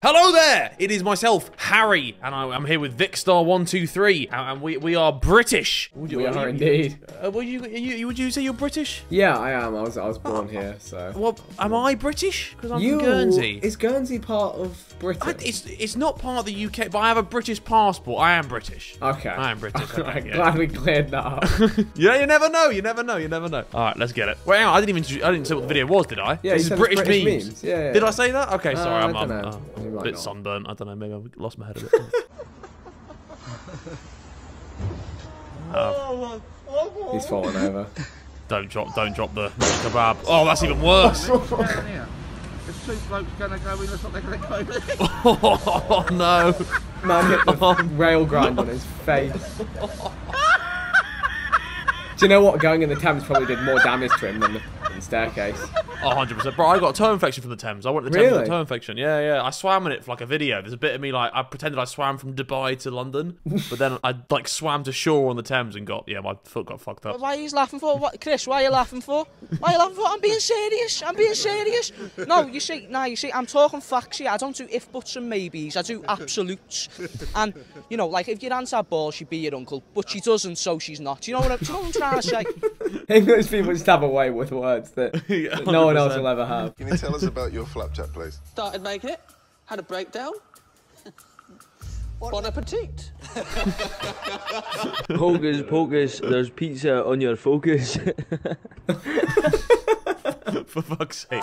Hello there! It is myself, Harry, and I'm here with Vicstar123, and we are British. We are indeed. Would you say you're British? Yeah, I am. I was born here, so. Well, am I British? Because I'm from Guernsey. Is Guernsey part of Britain? It's not part of the UK, but I have a British passport. I am British. Okay. I am British. I'm glad we cleared that up. Yeah, you never know. You never know. You never know. All right, let's get it. Wait, hang on, I didn't say what the video was, did I? Yeah, this is British memes. Yeah, yeah. Did I say that? Okay, sorry. I'm a bit sunburnt. I don't know. Maybe I lost my head a bit. He's falling over. Don't drop the kebab. Oh, that's even worse. If two blokes gonna go in, they're gonna go in. Oh no! Man hit the rail grind on his face. Do you know what? Going in the Thames probably did more damage to him than the staircase. 100%. Bro, I got a toe infection from the Thames. I went to the Thames with a toe infection. Yeah, yeah. I swam in it for like a video. There's a bit of me like, I pretended I swam from Dubai to London, but then I like swam to shore on the Thames and got, yeah, my foot got fucked up. Why are you laughing for? What, Chris, why are you laughing for? Why are you laughing for? I'm being serious. I'm being serious. No, you see, I'm talking facts here. I don't do if, buts and maybes. I do absolutes. And, you know, like if your aunt had balls, she'd be your uncle, but she doesn't, so she's not. Do you know what I'm trying to say? English people just have a way with words that no one else will ever have. Can you tell us about your flapjack, please? Started making it, had a breakdown. Bon appetit. Hocus pocus, there's pizza on your focus. For fuck's sake. 69!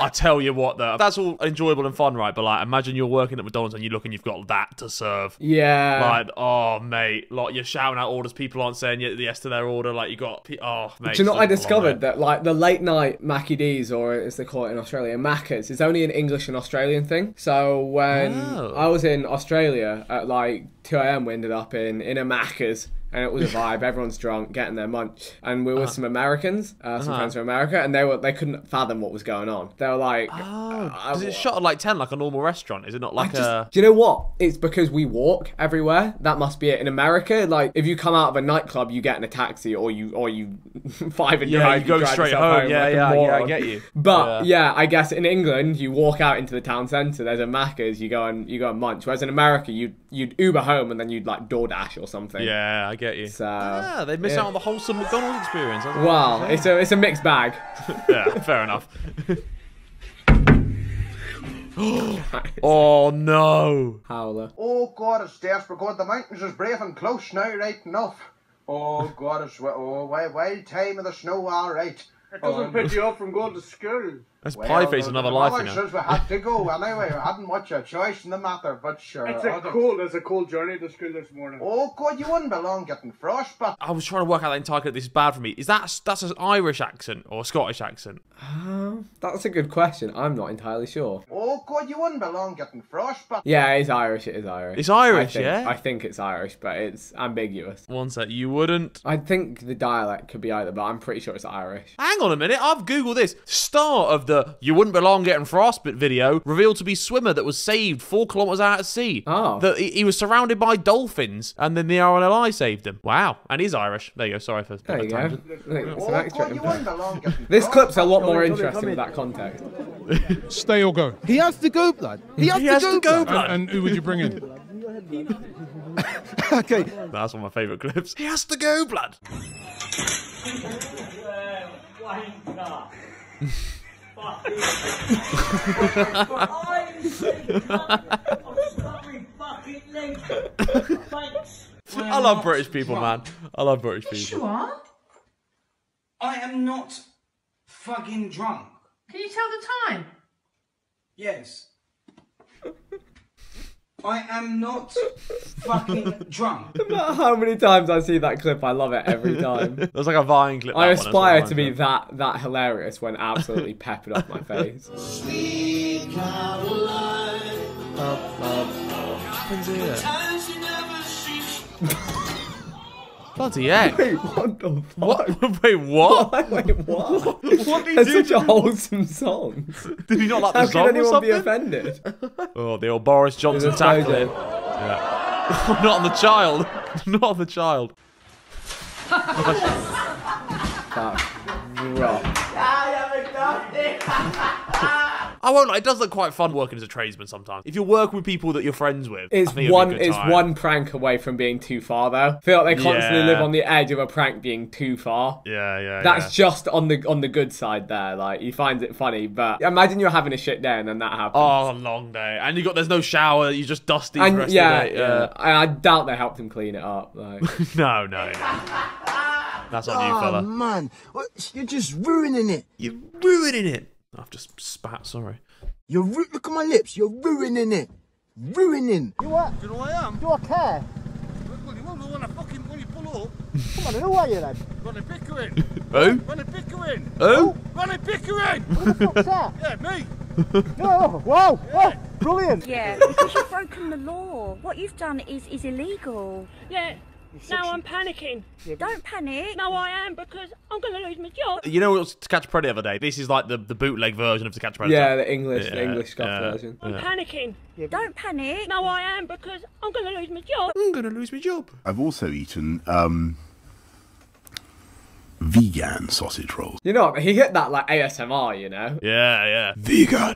I tell you what, though, that's all enjoyable and fun, right? But like, imagine you're working at McDonald's and you look and you've got that to serve. Yeah. Like, oh mate, like you're shouting out orders, people aren't saying yes to their order. Like you got, oh mate. Do you know what I discovered? That like the late night Mackie D's, or as they call it in Australia, Maccas, is only an English and Australian thing. So when I was in Australia at like 2 AM, we ended up in a Maccas. And it was a vibe. Everyone's drunk, getting their munch, and we were with some Americans, some friends from America, and they couldn't fathom what was going on. They were like, "Is it shut at like 10, like a normal restaurant? Is it not like a?" Do you know what? It's because we walk everywhere. That must be it. In America, like if you come out of a nightclub, you get in a taxi, or you you go straight home. Yeah, I get you. But yeah, I guess in England, you walk out into the town centre. There's a Macca's. You go and munch. Whereas in America, you'd Uber home and then you'd like DoorDash or something. Yeah, I get you. So, yeah, they miss out on the wholesome McDonald's experience. Wow, it's a mixed bag. Yeah, fair enough. Oh no! Howler. Oh God, it's desperate. God, the mountains is brave and close now, right enough. Oh God, it's wild time of the snow, all right. It doesn't pick you up from going to school. That's Pieface, another life, you know. Says we had to go anyway. We hadn't much a choice in the matter, but sure. It's a cold journey to school this morning. Oh God, you wouldn't be long getting frostbite. I was trying to work out the entire clip. This is bad for me. Is that's an Irish accent or a Scottish accent? That's a good question. I'm not entirely sure. Oh God, you wouldn't be long getting frostbite. Yeah, it's Irish. It is Irish. It's Irish, I think it's Irish, but it's ambiguous. One sec, you wouldn't. I think the dialect could be either, but I'm pretty sure it's Irish. Hang on a minute. I've googled this. Start of the "You wouldn't be long getting frostbite" video revealed to be swimmer that was saved 4 kilometers out at sea. Oh, he was surrounded by dolphins, and then the RNLI saved him. Wow, and he's Irish. There you go. Sorry for that tangent. This clip's a lot more interesting with that context. Stay or go. He has to go, blood. He has to go, blood. And who would you bring in? Okay, that's one of my favourite clips. He has to go, blood. I love British people, man. I love British people. You sure? I am not fucking drunk. Can you tell the time? Yes. I am not fucking drunk. No matter how many times I see that clip, I love it every time. It was like a Vine clip. I aspire to be that hilarious when absolutely peppered off my face. Sweet Caroline. Bloody heck. Wait, what the fuck? What? Wait, what? Why? Wait, what? What did That's such a wholesome song. Did he not like the song or something? How could anyone be offended? Oh, the old Boris Johnson tackling. Yeah. Not on the child. Not on the child. I won't lie, it does look quite fun working as a tradesman sometimes. If you work with people that you're friends with, it's one prank away from being too far though. I feel like they constantly live on the edge of a prank being too far. That's just on the good side there. Like, he finds it funny, but imagine you're having a shit day and then that happens. Oh, a long day, and there's no shower. You're just dusty for the rest of the day. I doubt they helped him clean it up. Like. No. That's on you, fella. Oh, man. You're just ruining it. You're ruining it. I've just spat, sorry. Look at my lips. You're ruining it. Ruining. You what? Do you know who I am? Do I care? Well, you won't know when I fucking, when you pull up. Come on, who are you then? Ronnie Pickering. Who? Ronnie Pickering. Who? Ronnie Pickering. Who the fuck's that? Yeah, me. Oh, wow. Yeah. Oh, brilliant. Yeah, because you've broken the law. What you've done is illegal. Yeah. Now I'm panicking. Don't panic. No, I am, because I'm going to lose my job. You know what was To Catch a Predator the other day? This is like the bootleg version of To Catch a Predator. Yeah, the English version. I'm panicking. Don't panic. No, I am, because I'm going to lose my job. I'm going to lose my job. I've also eaten, vegan sausage rolls. You know, he hit that like ASMR, you know? Yeah, yeah.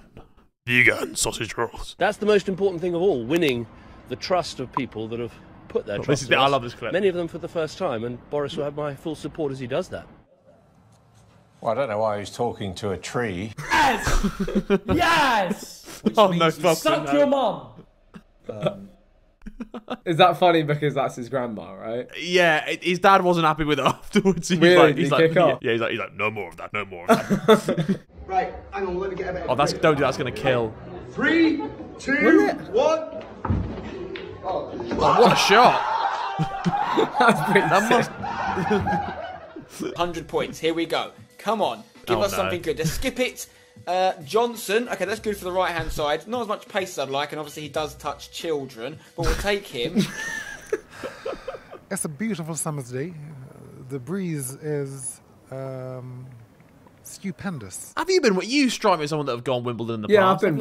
Vegan sausage rolls. That's the most important thing of all, winning the trust of people that have put their trust in us. I love this clip. Many of them for the first time, and Boris will have my full support as he does that. Well, I don't know why he's talking to a tree. Yes! Yes! Which means you suck your mum! Is that funny because that's his grandma, right? Yeah, his dad wasn't happy with it afterwards. He's like, no more of that, no more of that. Right, hang on, let me get a bit of don't do that, that's going to kill. 3, 2, 1... Oh, what a shot! That must... 100 points, here we go. Come on, give us something good. Just skip it. Johnson, okay, that's good for the right-hand side. Not as much pace as I'd like, and obviously he does touch children, but we'll take him. It's a beautiful summer's day. The breeze is... stupendous. Have you been? You strike me as someone that have gone Wimbledon in the past. Yeah, I've been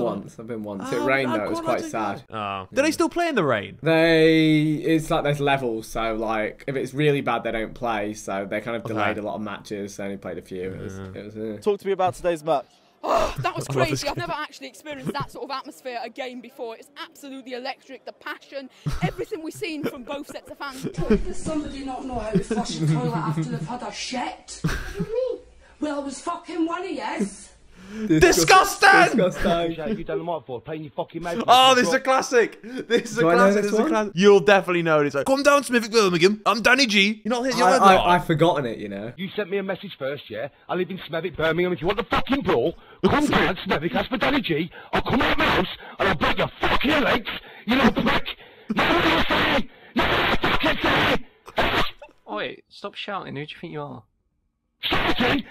once. It rained though. It was quite sad. Oh. Do they still play in the rain? It's like there's levels. So like, if it's really bad, they don't play. So they kind of delayed a lot of matches. They only played a few. It was. Talk to me about today's match. Oh, that was crazy. I've never actually experienced that sort of atmosphere again before. It's absolutely electric. The passion, everything we've seen from both sets of fans. Does somebody not know how to flush the toilet after they've had a shit? What do you mean? Well, I was fucking one of yes. Disgusting! Disgusting! You done the mic for playing your fucking mouth. Oh, this is a classic. This is a classic. You'll definitely know it. It's like, come down, Smithwick, Birmingham. I'm Danny G. You're not here. I've forgotten it. You know. You sent me a message first, yeah. I live in Smithwick, Birmingham. If you want the fucking brawl, come down, Smithwick. That's for Danny G. I'll come out of my house and I'll break your fucking legs. You little prick. No, oi, stop shouting. Who do you think you are? Shouting,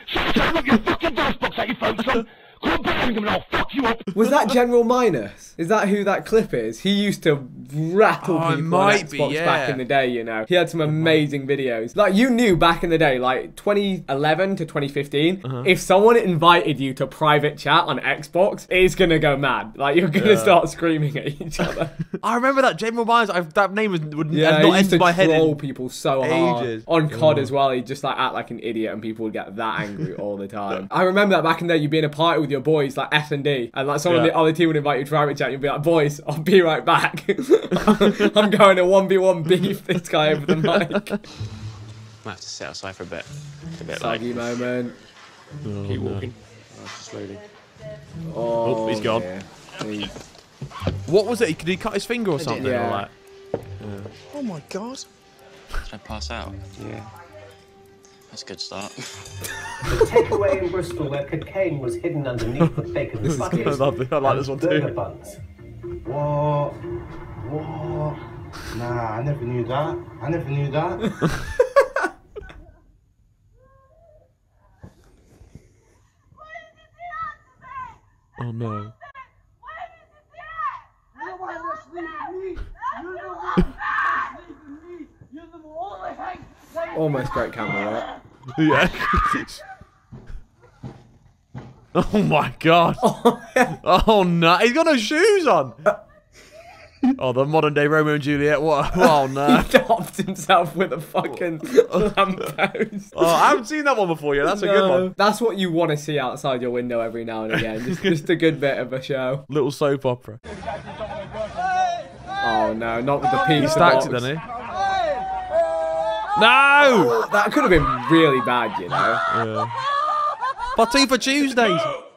look your fucking voice box at your phone, son. Come Birmingham and I'll fuck you up. Was that General Minus? Is that who that clip is? He used to rattle people on Xbox back in the day, you know. He had some amazing videos. Like, you knew back in the day, like 2011 to 2015, if someone invited you to private chat on Xbox, it's gonna go mad. Like, you're gonna start screaming at each other. I remember that General Minus. That name would not enter my head. He used to troll people so hard on COD as well. He'd just like act like an idiot, and people would get that angry all the time. I remember that back in the day, you'd be in a party with your boys, like F&D, and like someone on the other team would invite you to private chat. You'd be like, boys, I'll be right back. I'm going to 1v1 beef this guy over the mic. I have to sit outside for a bit. Soggy moment. Oh, keep walking. No. Slowly. Oh, he's gone. Yeah. What was it? Did he cut his finger or something? Yeah. Or like, oh my god. Did I pass out? Yeah. That's a good start. The takeaway in Bristol where cocaine was hidden underneath the bacon buggies. I like this one too. Burger buns. What? Nah, I never knew that. I never knew that. Oh no. Almost great camera, right? Yeah. Oh my god. Oh no, he's got no shoes on. Oh, the modern day Romeo and Juliet. What? Oh no! He doffed himself with a fucking lamppost. Oh, I haven't seen that one before yet. That's a good one. That's what you want to see outside your window every now and again. Just a good bit of a show. Little soap opera. Oh no! Not with the pizza. He stacked it, didn't he? No! That could have been really bad, you know. Yeah. Party for Tuesdays. No!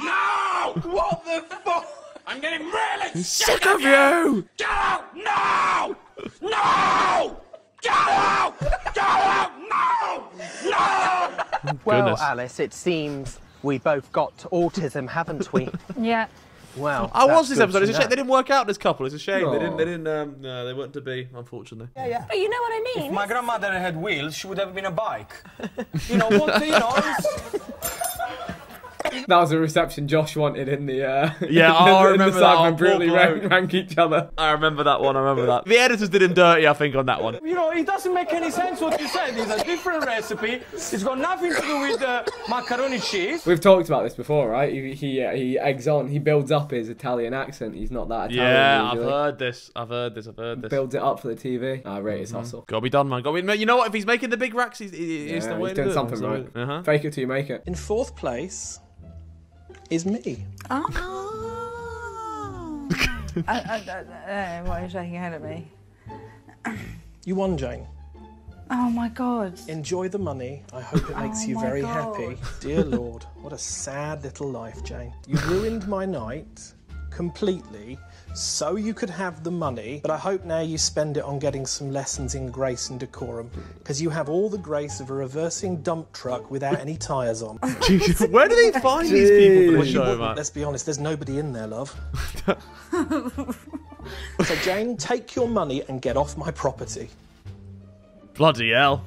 No! What the fuck? I'm getting really sick of you! Get out! No! No! Get out! Get out! No! No! Well, goodness. Alice, it seems we both got autism, haven't we? Yeah. Well, I watched this episode. It's a shame they didn't work out. This couple. It's a shame they didn't. No, they weren't to be, unfortunately. Yeah, yeah. But you know what I mean. If my grandmother had wheels, she would have been a bike. You know what? You know. That was a reception Josh wanted in the. Yeah, I remember that one. Brutally rank each other. I remember that one. I remember that. The editors did him dirty, I think, on that one. You know, it doesn't make any sense what you said. It's a different recipe. It's got nothing to do with macaroni cheese. We've talked about this before, right? He eggs on. He builds up his Italian accent. He's not that Italian. Yeah, usually. I've heard this. I've heard this. I've heard this. Builds it up for the TV. I rate his hustle. Gotta be done, man. Gotta be. You know what? If he's making the big racks, he's the way he's doing something right. Fake it till you make it. In fourth place. Is me. Oh. I don't know why you're shaking your head at me. You won, Jane. Oh my God. Enjoy the money. I hope it makes you very happy. Dear Lord, what a sad little life, Jane. You ruined my night completely so you could have the money, but I hope now you spend it on getting some lessons in grace and decorum, because you have all the grace of a reversing dump truck without any tyres on. Where do they find these people for the show, man? Let's be honest, there's nobody in there, love. So Jane, take your money and get off my property. Bloody hell.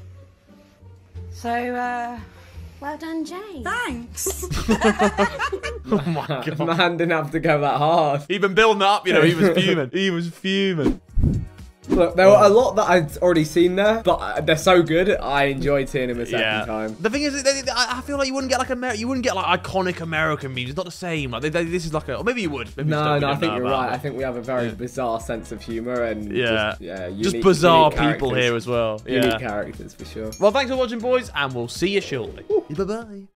So, well done, Jane. Thanks. Oh my God. Man didn't have to go that hard. He'd been building up, you know, he was fuming. He was fuming. Look, there were a lot that I'd already seen there, but they're so good, I enjoyed seeing them a second time. The thing is, I feel like you wouldn't get like iconic American memes. It's not the same. Like this is like a, or maybe you would. Maybe no, I think you're right. I think we have a very bizarre sense of humor and just bizarre people here as well. Unique characters for sure. Well, thanks for watching, boys, and we'll see you shortly. Bye bye.